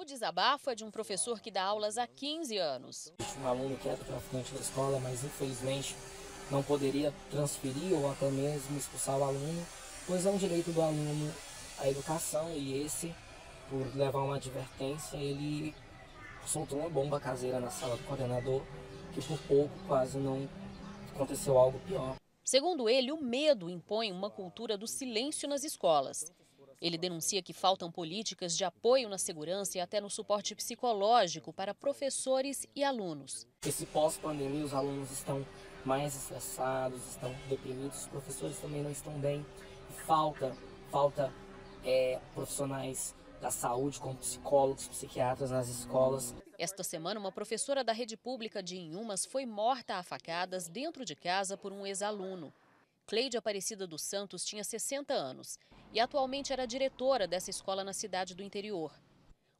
O desabafo é de um professor que dá aulas há 15 anos. Um aluno que é traficante da escola, mas infelizmente não poderia transferir ou até mesmo expulsar o aluno, pois é um direito do aluno à educação, e esse, por levar uma advertência, ele soltou uma bomba caseira na sala do coordenador, que por pouco quase não aconteceu algo pior. Segundo ele, o medo impõe uma cultura do silêncio nas escolas. Ele denuncia que faltam políticas de apoio na segurança e até no suporte psicológico para professores e alunos. Esse pós-pandemia, os alunos estão mais estressados, estão deprimidos, os professores também não estão bem. Falta profissionais da saúde, como psicólogos, psiquiatras nas escolas. Esta semana, uma professora da rede pública de Inhumas foi morta a facadas dentro de casa por um ex-aluno. Cleide Aparecida dos Santos tinha 60 anos e atualmente era diretora dessa escola na cidade do interior.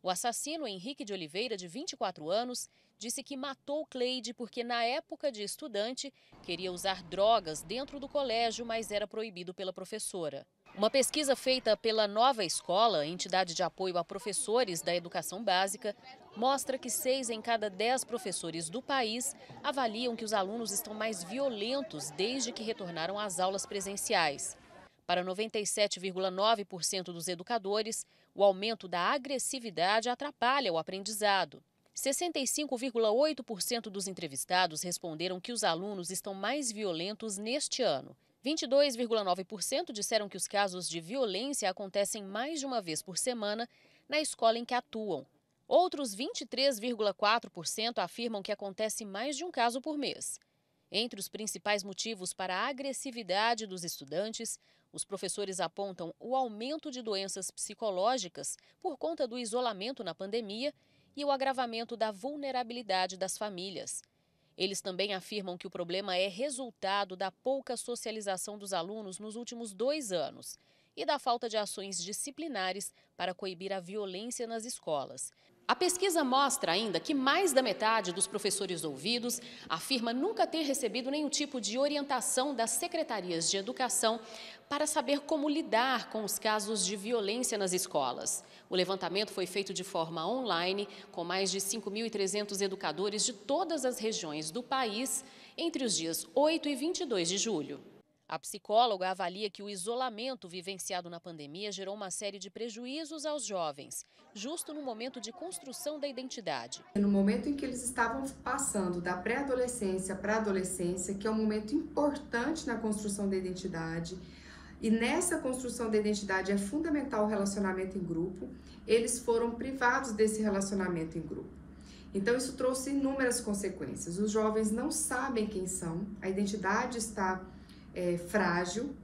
O assassino, Henrique de Oliveira, de 24 anos, disse que matou Cleide porque, na época de estudante, queria usar drogas dentro do colégio, mas era proibido pela professora. Uma pesquisa feita pela Nova Escola, entidade de apoio a professores da educação básica, mostra que 6 em cada 10 professores do país avaliam que os alunos estão mais violentos desde que retornaram às aulas presenciais. Para 97,9% dos educadores, o aumento da agressividade atrapalha o aprendizado. 65,8% dos entrevistados responderam que os alunos estão mais violentos neste ano. 22,9% disseram que os casos de violência acontecem mais de uma vez por semana na escola em que atuam. Outros 23,4% afirmam que acontece mais de um caso por mês. Entre os principais motivos para a agressividade dos estudantes, os professores apontam o aumento de doenças psicológicas por conta do isolamento na pandemia e o agravamento da vulnerabilidade das famílias. Eles também afirmam que o problema é resultado da pouca socialização dos alunos nos últimos 2 anos e da falta de ações disciplinares para coibir a violência nas escolas. A pesquisa mostra ainda que mais da metade dos professores ouvidos afirma nunca ter recebido nenhum tipo de orientação das secretarias de educação para saber como lidar com os casos de violência nas escolas. O levantamento foi feito de forma online, com mais de 5.300 educadores de todas as regiões do país, entre os dias 8 e 22 de julho. A psicóloga avalia que o isolamento vivenciado na pandemia gerou uma série de prejuízos aos jovens, justo no momento de construção da identidade. No momento em que eles estavam passando da pré-adolescência para a adolescência, que é um momento importante na construção da identidade, e nessa construção da identidade é fundamental o relacionamento em grupo, eles foram privados desse relacionamento em grupo. Então isso trouxe inúmeras consequências. Os jovens não sabem quem são, a identidade está frágil,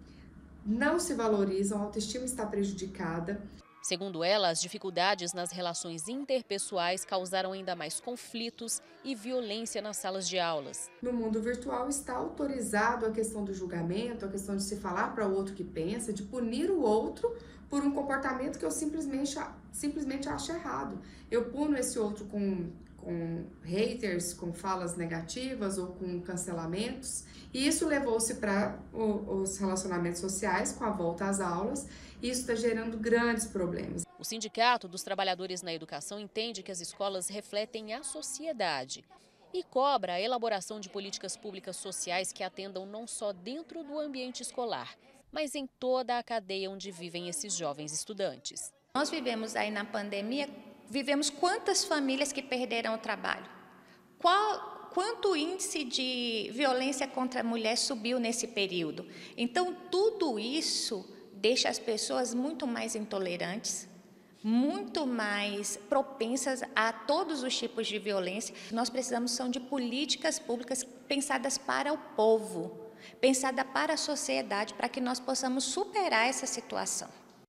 não se valorizam, a autoestima está prejudicada. Segundo ela, as dificuldades nas relações interpessoais causaram ainda mais conflitos e violência nas salas de aulas. No mundo virtual está autorizado a questão do julgamento, a questão de se falar para o outro que pensa, de punir o outro por um comportamento que eu simplesmente acho errado. Eu puno esse outro com haters, com falas negativas ou com cancelamentos, e isso levou-se para os relacionamentos sociais com a volta às aulas, e isso está gerando grandes problemas. O Sindicato dos Trabalhadores na Educação entende que as escolas refletem a sociedade e cobra a elaboração de políticas públicas sociais que atendam não só dentro do ambiente escolar, mas em toda a cadeia onde vivem esses jovens estudantes. Nós vivemos aí na pandemia. Vivemos quantas famílias que perderam o trabalho? Quanto o índice de violência contra a mulher subiu nesse período? Então, tudo isso deixa as pessoas muito mais intolerantes, muito mais propensas a todos os tipos de violência. Nós precisamos são de políticas públicas pensadas para o povo, pensadas para a sociedade, para que nós possamos superar essa situação.